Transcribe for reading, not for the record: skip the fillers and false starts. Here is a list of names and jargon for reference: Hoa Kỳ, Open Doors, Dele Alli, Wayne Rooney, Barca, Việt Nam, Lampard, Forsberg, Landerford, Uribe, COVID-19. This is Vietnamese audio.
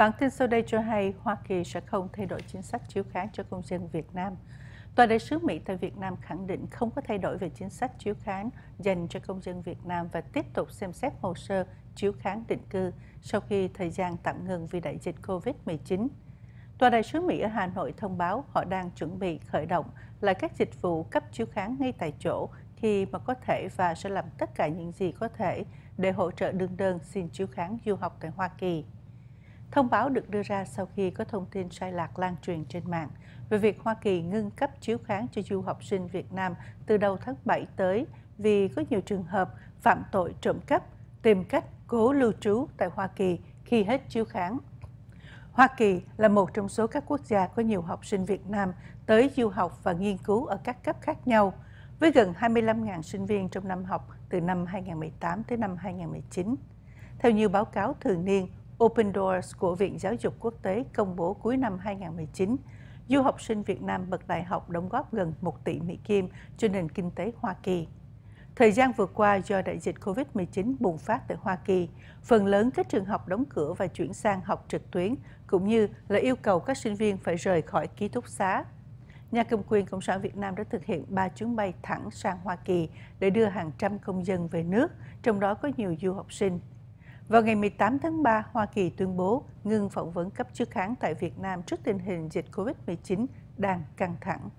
Bản tin sau đây cho hay Hoa Kỳ sẽ không thay đổi chính sách chiếu kháng cho công dân Việt Nam. Tòa đại sứ Mỹ tại Việt Nam khẳng định không có thay đổi về chính sách chiếu kháng dành cho công dân Việt Nam và tiếp tục xem xét hồ sơ chiếu kháng định cư sau khi thời gian tạm ngừng vì đại dịch COVID-19. Tòa đại sứ Mỹ ở Hà Nội thông báo họ đang chuẩn bị khởi động lại các dịch vụ cấp chiếu kháng ngay tại chỗ khi mà có thể và sẽ làm tất cả những gì có thể để hỗ trợ đương đơn xin chiếu kháng du học tại Hoa Kỳ. Thông báo được đưa ra sau khi có thông tin sai lạc lan truyền trên mạng về việc Hoa Kỳ ngưng cấp chiếu kháng cho du học sinh Việt Nam từ đầu tháng 7 tới vì có nhiều trường hợp phạm tội trộm cắp, tìm cách cố lưu trú tại Hoa Kỳ khi hết chiếu kháng. Hoa Kỳ là một trong số các quốc gia có nhiều học sinh Việt Nam tới du học và nghiên cứu ở các cấp khác nhau, với gần 25.000 sinh viên trong năm học từ năm 2018 tới năm 2019. Theo như báo cáo thường niên Open Doors của Viện Giáo dục Quốc tế công bố cuối năm 2019, du học sinh Việt Nam bậc đại học đóng góp gần 1 tỷ Mỹ Kim cho nền kinh tế Hoa Kỳ. Thời gian vừa qua do đại dịch COVID-19 bùng phát tại Hoa Kỳ, phần lớn các trường học đóng cửa và chuyển sang học trực tuyến, cũng như là yêu cầu các sinh viên phải rời khỏi ký túc xá. Nhà cầm quyền Cộng sản Việt Nam đã thực hiện 3 chuyến bay thẳng sang Hoa Kỳ để đưa hàng trăm công dân về nước, trong đó có nhiều du học sinh. Vào ngày 18 tháng 3, Hoa Kỳ tuyên bố ngừng phỏng vấn cấp chiếu kháng tại Việt Nam trước tình hình dịch COVID-19 đang căng thẳng.